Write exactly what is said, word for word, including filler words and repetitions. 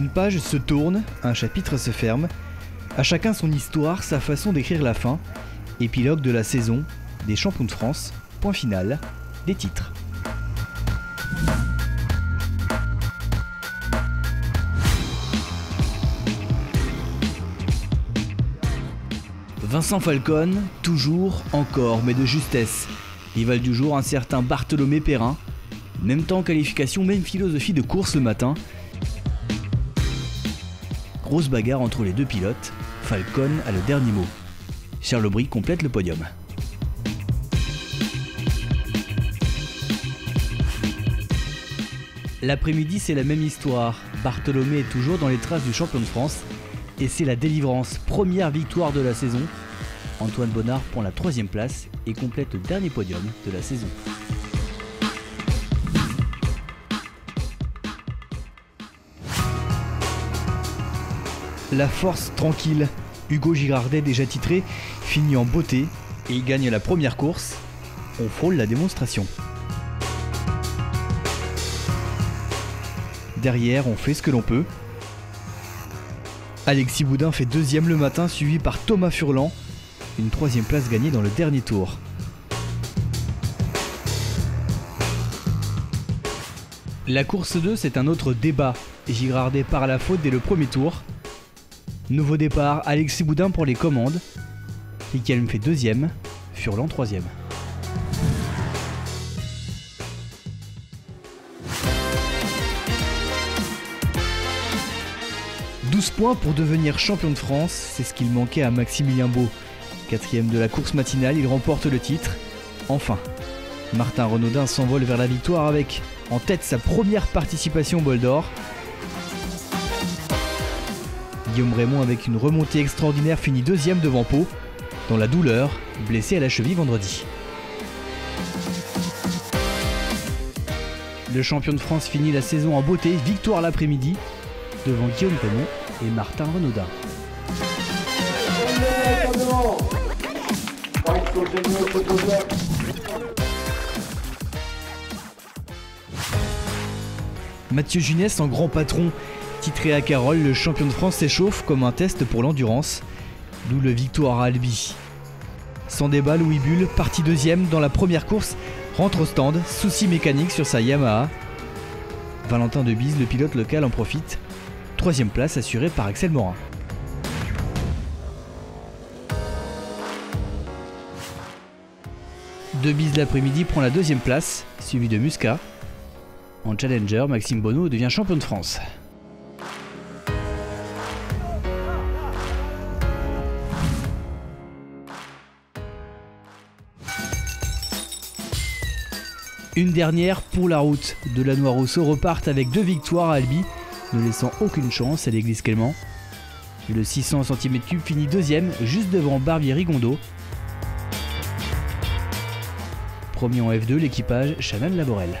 Une page se tourne, un chapitre se ferme, à chacun son histoire, sa façon d'écrire la fin, épilogue de la saison, des champions de France, point final, des titres. Vincent Falcone, toujours, encore, mais de justesse. Rival du jour, un certain Barthélémy Perrin. Même temps, qualification, même philosophie de course le matin. Grosse bagarre entre les deux pilotes. Falcone a le dernier mot. Charles Aubry complète le podium. L'après-midi, c'est la même histoire. Bartholomé est toujours dans les traces du champion de France. Et c'est la délivrance, première victoire de la saison. Antoine Bonnard prend la troisième place et complète le dernier podium de la saison. La force tranquille, Hugo Girardet déjà titré, finit en beauté et il gagne la première course. On frôle la démonstration. Derrière, on fait ce que l'on peut. Alexis Boudin fait deuxième le matin, suivi par Thomas Furlan. Une troisième place gagnée dans le dernier tour. La course deux, c'est un autre débat. Girardet part à la faute dès le premier tour. Nouveau départ, Alexis Boudin pour les commandes. Riquelme fait deuxième, Furlan troisième. douze points pour devenir champion de France, c'est ce qu'il manquait à Maximilien Beau. Quatrième de la course matinale, il remporte le titre. Enfin, Martin Renaudin s'envole vers la victoire avec en tête sa première participation au bol d'or. Guillaume Raymond, avec une remontée extraordinaire, finit deuxième devant Pau, dans la douleur, blessé à la cheville vendredi. Le champion de France finit la saison en beauté, victoire l'après-midi, devant Guillaume Raymond et Martin Renaudin. Mathieu Gines en grand patron. Titré à Carole, le champion de France s'échauffe comme un test pour l'endurance, d'où le victoire à Albi. Sans débat, Louis Bulle, parti deuxième dans la première course, rentre au stand, souci mécanique sur sa Yamaha. Valentin Debise, le pilote local, en profite. Troisième place assurée par Axel Morin. Debise l'après-midi prend la deuxième place, suivi de Muscat. En challenger, Maxime Bonneau devient champion de France. Une dernière pour la route. Delanoir-Rosso repartent avec deux victoires à Albi, ne laissant aucune chance à l'église Clément. Le six cents centimètres cubes finit deuxième, juste devant Barbier-Rigondo. Premier en F deux, l'équipage Chanel-Laborel.